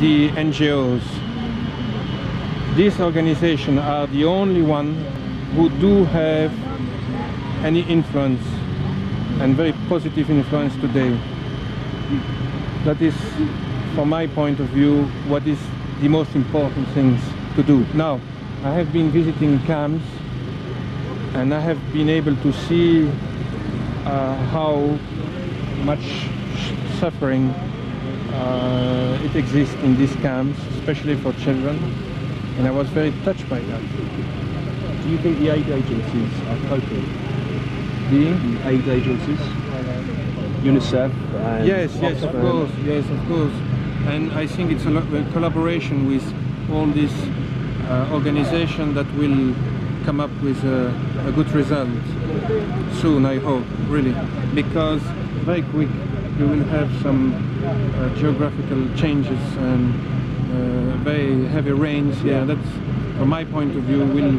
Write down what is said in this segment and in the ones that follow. the NGOs. These organizations are the only one who do have any influence, and very positive influence today. That is, from my point of view, what is the most important things to do. Now, I have been visiting camps and I have been able to see how much suffering it exists in these camps, especially for children, and I was very touched by that. Do you think the aid agencies are coping? The aid agencies? UNICEF? And yes, Oxfam. Yes, of course, yes, of course. And I think it's a collaboration with all these organizations that will come up with a good result soon, I hope, really, because very quick you will have some geographical changes and very heavy rains. Yeah, that's, from my point of view, will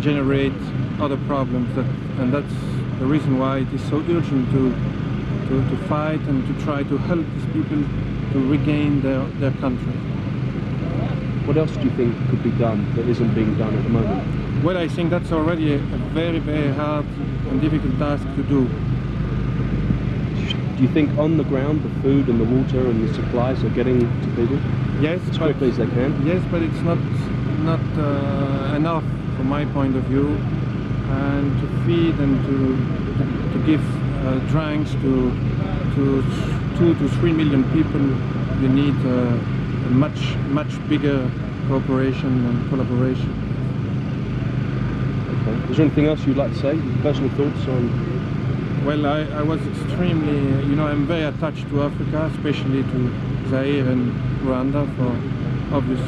generate other problems, and that's the reason why it is so urgent to fight and to try to help these people to regain their country. What else do you think could be done that isn't being done at the moment? Well, I think that's already a very, very hard and difficult task to do. Do you think on the ground the food and the water and the supplies are getting to people? Yes, as quickly as they can? Yes, but it's not enough from my point of view. And to feed and to give drinks to 2 to 3 million people, you need a much bigger cooperation and collaboration. Okay. Is there anything else you'd like to say? Personal thoughts on? Well, I was extremely, I'm very attached to Africa, especially to Zaire and Rwanda for obvious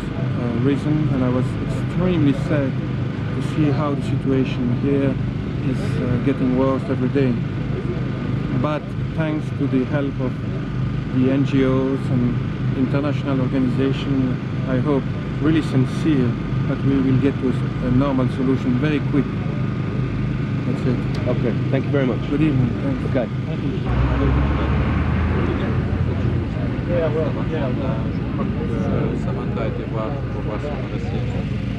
reason, and I was extremely sad to see how the situation here is getting worse every day. But thanks to the help of the NGOs and international organizations, I hope, really sincere, that we will get to a normal solution very quick. That's it. Okay, thank you very much. Good evening. Thanks. Okay. Thank you. Yeah, well, yeah.